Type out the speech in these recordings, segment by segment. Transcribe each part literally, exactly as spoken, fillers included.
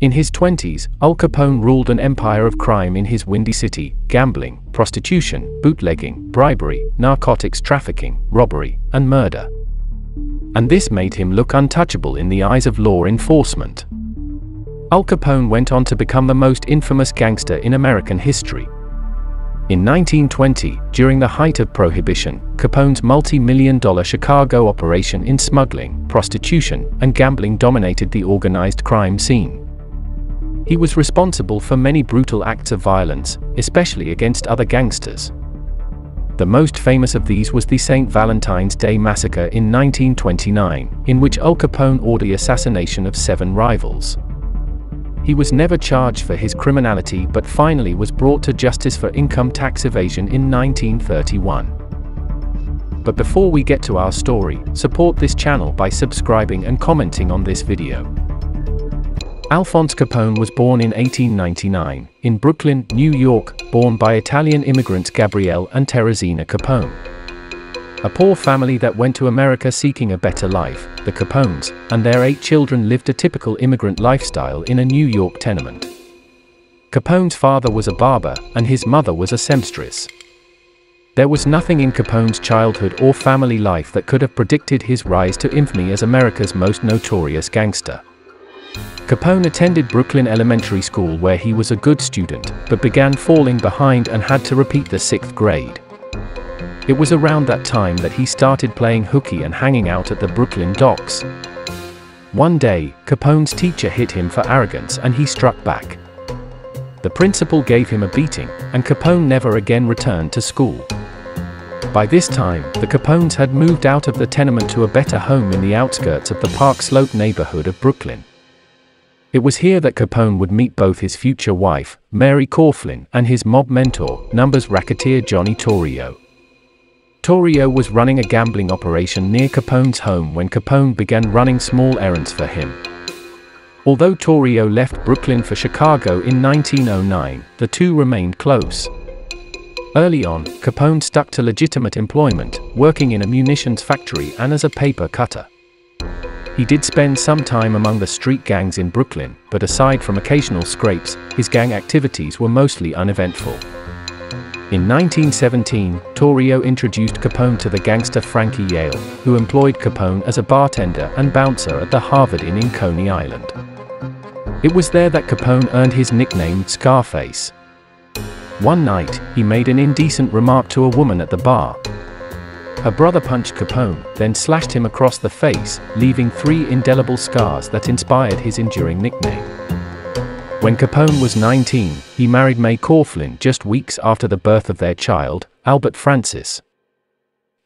In his twenties, Al Capone ruled an empire of crime in his Windy City: gambling, prostitution, bootlegging, bribery, narcotics trafficking, robbery, and murder. And this made him look untouchable in the eyes of law enforcement. Al Capone went on to become the most infamous gangster in American history. In nineteen twenty, during the height of Prohibition, Capone's multi-million dollar Chicago operation in smuggling, prostitution, and gambling dominated the organized crime scene. He was responsible for many brutal acts of violence, especially against other gangsters. The most famous of these was the Saint Valentine's Day massacre in nineteen twenty-nine, in which Al Capone ordered the assassination of seven rivals. He was never charged for his criminality but finally was brought to justice for income tax evasion in nineteen thirty-one. But before we get to our story, support this channel by subscribing and commenting on this video. Alphonse Capone was born in eighteen ninety-nine, in Brooklyn, New York, born by Italian immigrants Gabrielle and Teresina Capone. A poor family that went to America seeking a better life, the Capones, and their eight children lived a typical immigrant lifestyle in a New York tenement. Capone's father was a barber, and his mother was a seamstress. There was nothing in Capone's childhood or family life that could have predicted his rise to infamy as America's most notorious gangster. Capone attended Brooklyn Elementary School, where he was a good student, but began falling behind and had to repeat the sixth grade. It was around that time that he started playing hooky and hanging out at the Brooklyn docks. One day, Capone's teacher hit him for arrogance and he struck back. The principal gave him a beating, and Capone never again returned to school. By this time, the Capones had moved out of the tenement to a better home in the outskirts of the Park Slope neighborhood of Brooklyn. It was here that Capone would meet both his future wife, Mary Coughlin, and his mob mentor, numbers racketeer Johnny Torrio. Torrio was running a gambling operation near Capone's home when Capone began running small errands for him. Although Torrio left Brooklyn for Chicago in nineteen oh nine, the two remained close. Early on, Capone stuck to legitimate employment, working in a munitions factory and as a paper cutter. He did spend some time among the street gangs in Brooklyn, but aside from occasional scrapes, his gang activities were mostly uneventful. In nineteen seventeen, Torrio introduced Capone to the gangster Frankie Yale, who employed Capone as a bartender and bouncer at the Harvard Inn in Coney Island. It was there that Capone earned his nickname Scarface. One night, he made an indecent remark to a woman at the bar. Her brother punched Capone, then slashed him across the face, leaving three indelible scars that inspired his enduring nickname. When Capone was nineteen, he married Mae Coughlin just weeks after the birth of their child, Albert Francis.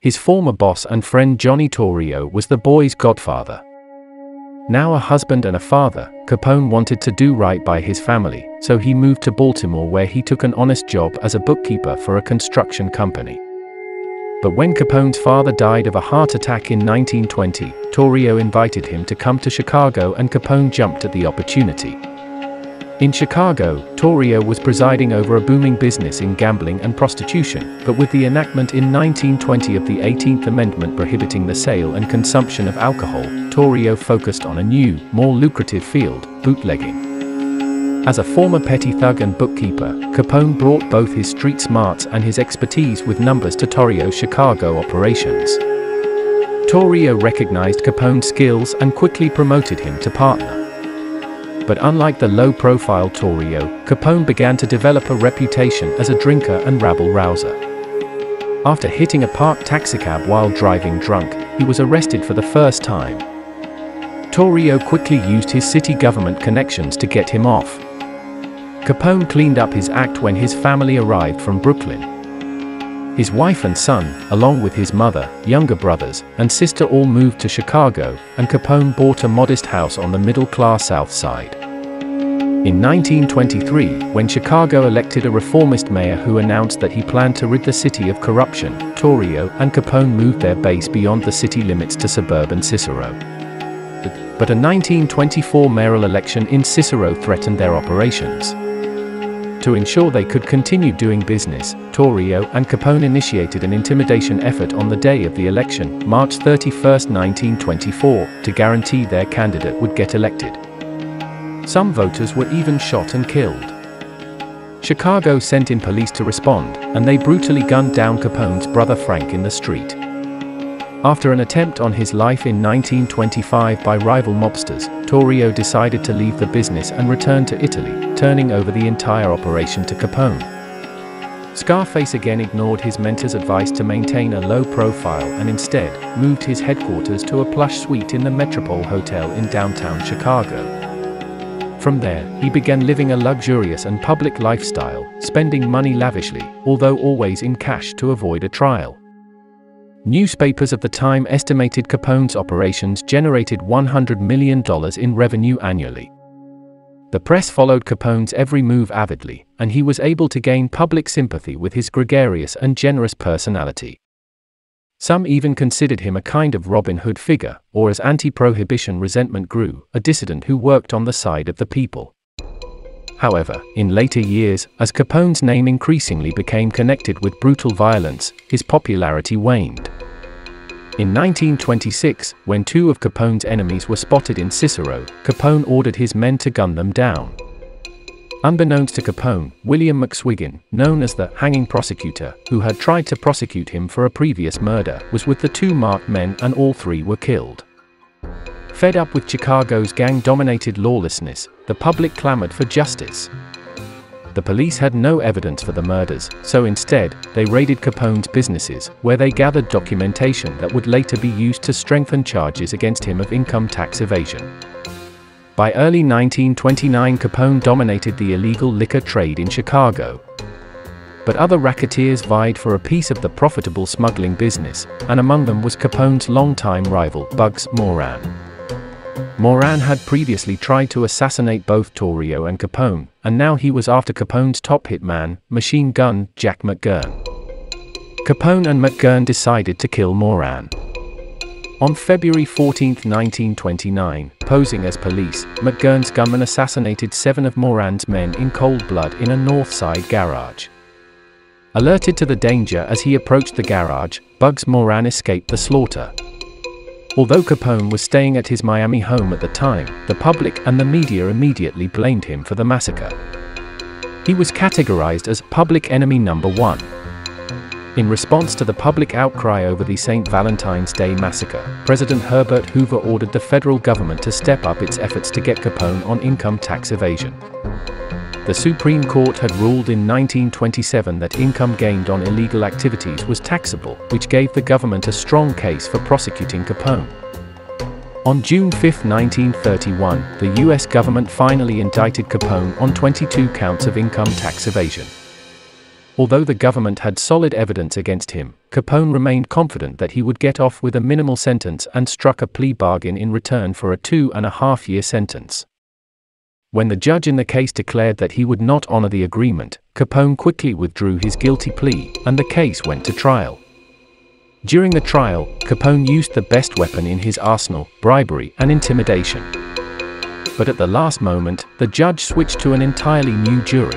His former boss and friend Johnny Torrio was the boy's godfather. Now a husband and a father, Capone wanted to do right by his family, so he moved to Baltimore, where he took an honest job as a bookkeeper for a construction company. But when Capone's father died of a heart attack in nineteen twenty, Torrio invited him to come to Chicago, and Capone jumped at the opportunity. In Chicago, Torrio was presiding over a booming business in gambling and prostitution, but with the enactment in nineteen twenty of the eighteenth Amendment prohibiting the sale and consumption of alcohol, Torrio focused on a new, more lucrative field: bootlegging. As a former petty thug and bookkeeper, Capone brought both his street smarts and his expertise with numbers to Torrio's Chicago operations. Torrio recognized Capone's skills and quickly promoted him to partner. But unlike the low-profile Torrio, Capone began to develop a reputation as a drinker and rabble-rouser. After hitting a parked taxicab while driving drunk, he was arrested for the first time. Torrio quickly used his city government connections to get him off. Capone cleaned up his act when his family arrived from Brooklyn. His wife and son, along with his mother, younger brothers, and sister, all moved to Chicago, and Capone bought a modest house on the middle-class South Side. In nineteen twenty-three, when Chicago elected a reformist mayor who announced that he planned to rid the city of corruption, Torrio and Capone moved their base beyond the city limits to suburban Cicero. But a nineteen twenty-four mayoral election in Cicero threatened their operations. To ensure they could continue doing business, Torrio and Capone initiated an intimidation effort on the day of the election, March thirty-first, nineteen twenty-four, to guarantee their candidate would get elected. Some voters were even shot and killed. Chicago sent in police to respond, and they brutally gunned down Capone's brother Frank in the street. After an attempt on his life in nineteen twenty-five by rival mobsters, Torrio decided to leave the business and return to Italy, turning over the entire operation to Capone. Scarface again ignored his mentor's advice to maintain a low profile and instead moved his headquarters to a plush suite in the Metropole Hotel in downtown Chicago. From there, he began living a luxurious and public lifestyle, spending money lavishly, although always in cash to avoid a trial. Newspapers of the time estimated Capone's operations generated one hundred million dollars in revenue annually. The press followed Capone's every move avidly, and he was able to gain public sympathy with his gregarious and generous personality. Some even considered him a kind of Robin Hood figure, or, as anti-prohibition resentment grew, a dissident who worked on the side of the people. However, in later years, as Capone's name increasingly became connected with brutal violence, his popularity waned. In nineteen twenty-six, when two of Capone's enemies were spotted in Cicero, Capone ordered his men to gun them down. Unbeknownst to Capone, William McSwiggin, known as the hanging prosecutor, who had tried to prosecute him for a previous murder, was with the two marked men, and all three were killed. Fed up with Chicago's gang-dominated lawlessness, the public clamored for justice. The police had no evidence for the murders, so instead, they raided Capone's businesses, where they gathered documentation that would later be used to strengthen charges against him of income tax evasion. By early nineteen twenty-nine, Capone dominated the illegal liquor trade in Chicago. But other racketeers vied for a piece of the profitable smuggling business, and among them was Capone's longtime rival, Bugs Moran. Moran had previously tried to assassinate both Torrio and Capone, and now he was after Capone's top hitman, machine gun Jack McGurn. Capone and McGurn decided to kill Moran. On February fourteenth nineteen twenty-nine, posing as police, McGurn's gunman assassinated seven of Moran's men in cold blood in a north side garage. Alerted to the danger as he approached the garage, Bugs Moran escaped the slaughter. Although Capone was staying at his Miami home at the time, the public and the media immediately blamed him for the massacre. He was categorized as public enemy number one. In response to the public outcry over the Saint Valentine's Day massacre, President Herbert Hoover ordered the federal government to step up its efforts to get Capone on income tax evasion. The Supreme Court had ruled in nineteen twenty-seven that income gained on illegal activities was taxable, which gave the government a strong case for prosecuting Capone. On June fifth nineteen thirty-one, the U S government finally indicted Capone on twenty-two counts of income tax evasion. Although the government had solid evidence against him, Capone remained confident that he would get off with a minimal sentence and struck a plea bargain in return for a two-and-a-half-year sentence. When the judge in the case declared that he would not honor the agreement, Capone quickly withdrew his guilty plea, and the case went to trial. During the trial, Capone used the best weapon in his arsenal, bribery and intimidation. But at the last moment, the judge switched to an entirely new jury.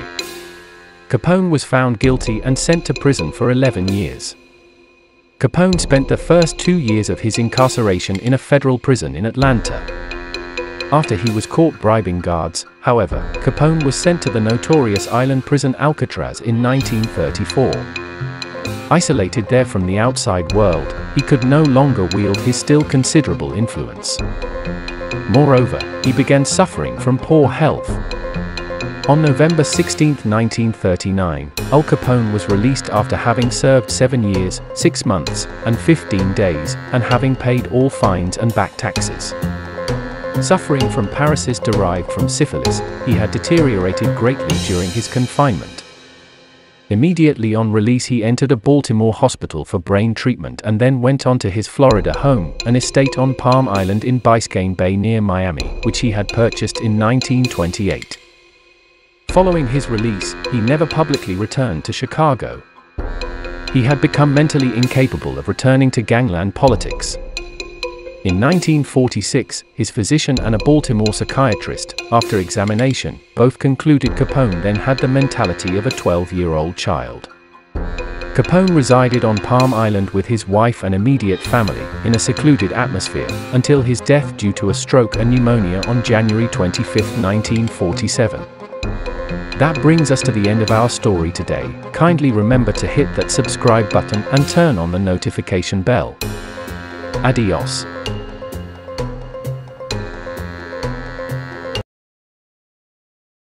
Capone was found guilty and sent to prison for eleven years. Capone spent the first two years of his incarceration in a federal prison in Atlanta. After he was caught bribing guards, however, Capone was sent to the notorious island prison Alcatraz in nineteen thirty-four. Isolated there from the outside world, he could no longer wield his still considerable influence. Moreover, he began suffering from poor health. On November sixteenth nineteen thirty-nine, Al Capone was released after having served seven years, six months, and fifteen days, and having paid all fines and back taxes. Suffering from paresis derived from syphilis, he had deteriorated greatly during his confinement. Immediately on release, he entered a Baltimore hospital for brain treatment and then went on to his Florida home, an estate on Palm Island in Biscayne Bay near Miami, which he had purchased in nineteen twenty-eight. Following his release, he never publicly returned to Chicago. He had become mentally incapable of returning to gangland politics. In nineteen forty-six, his physician and a Baltimore psychiatrist, after examination, both concluded Capone then had the mentality of a twelve-year-old child. Capone resided on Palm Island with his wife and immediate family, in a secluded atmosphere, until his death due to a stroke and pneumonia on January twenty-fifth, nineteen forty-seven. That brings us to the end of our story today. Kindly remember to hit that subscribe button and turn on the notification bell. Adios.